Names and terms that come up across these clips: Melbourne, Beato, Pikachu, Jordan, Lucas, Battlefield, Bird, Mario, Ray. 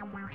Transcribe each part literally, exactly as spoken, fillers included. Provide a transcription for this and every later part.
One.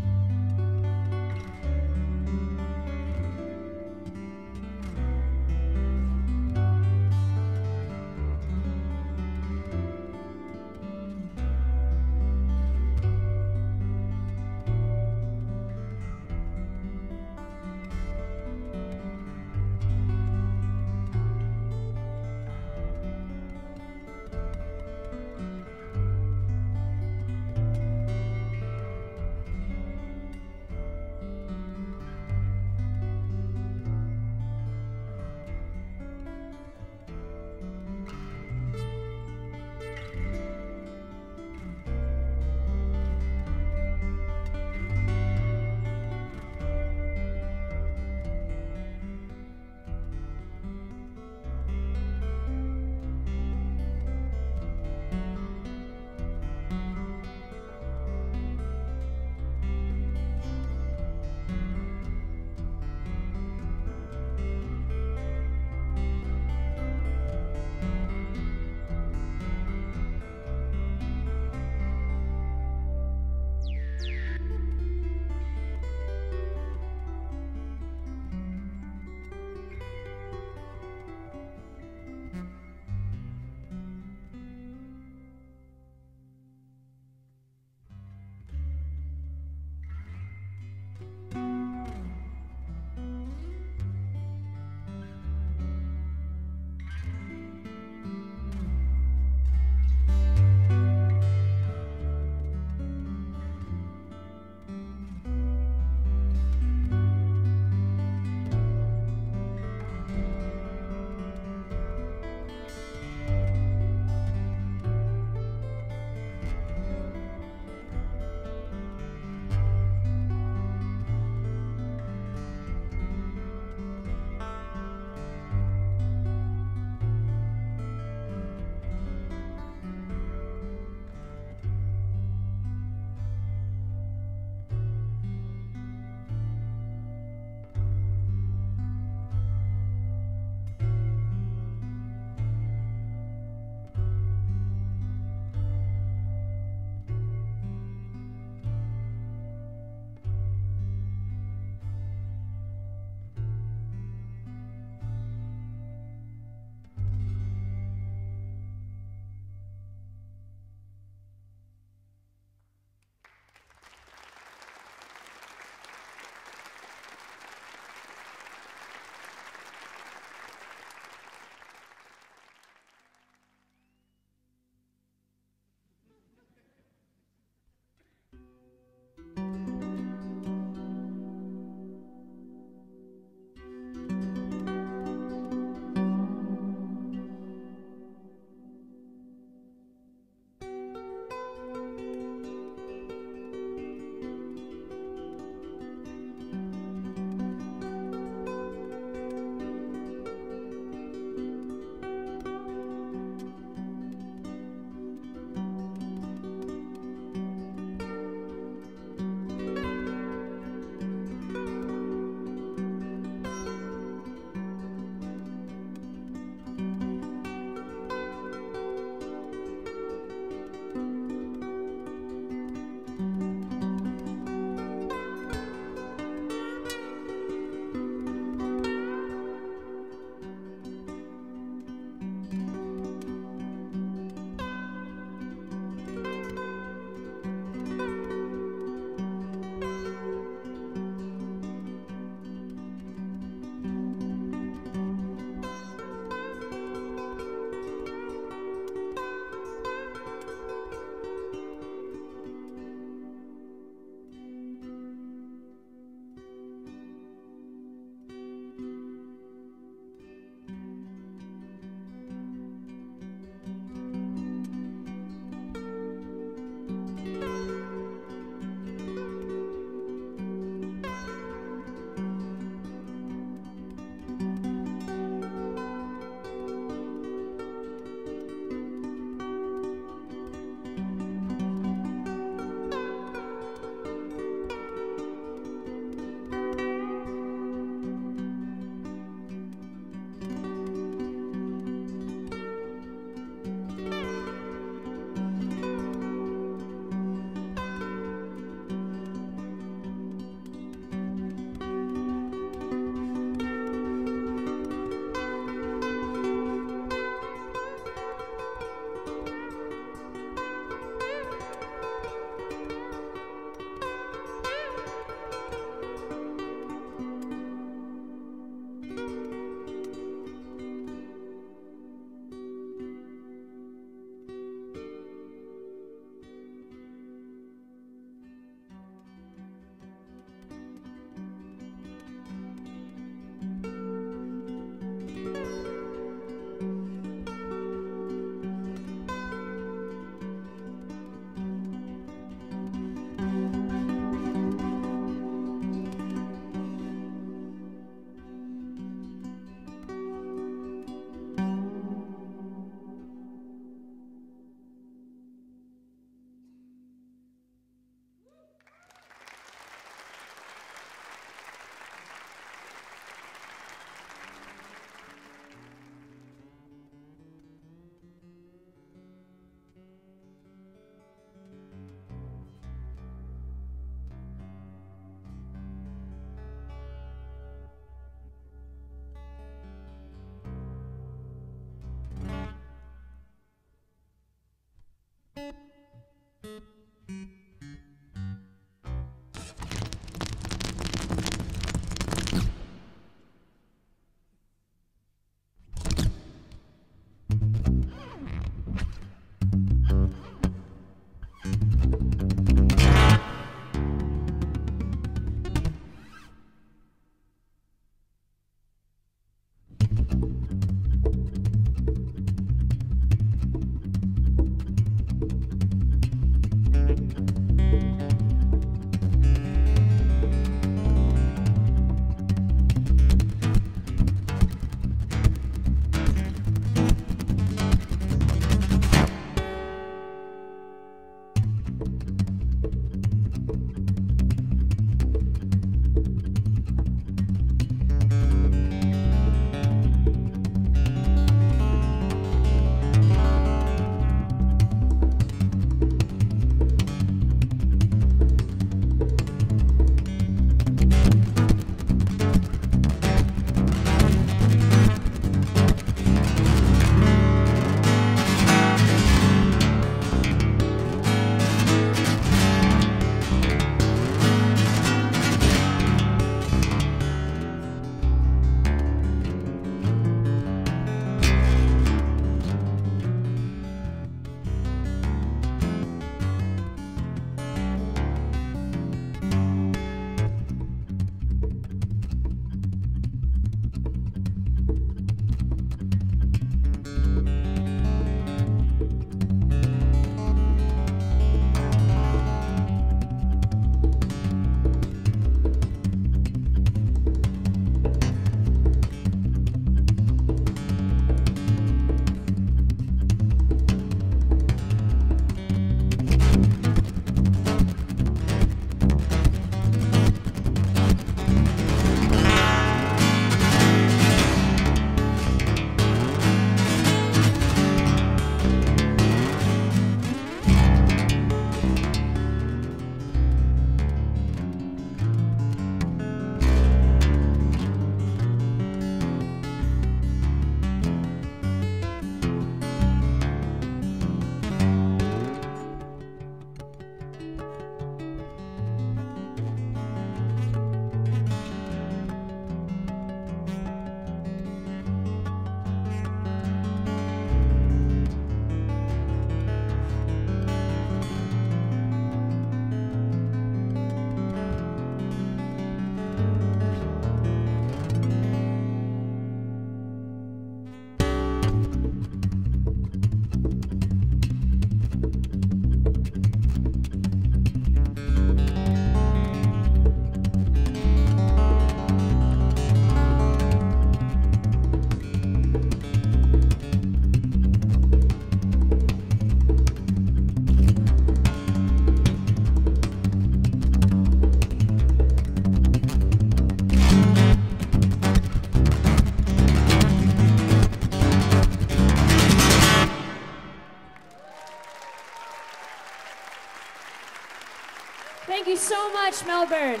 Thank you so much, Melbourne.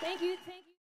Thank you. Thank you.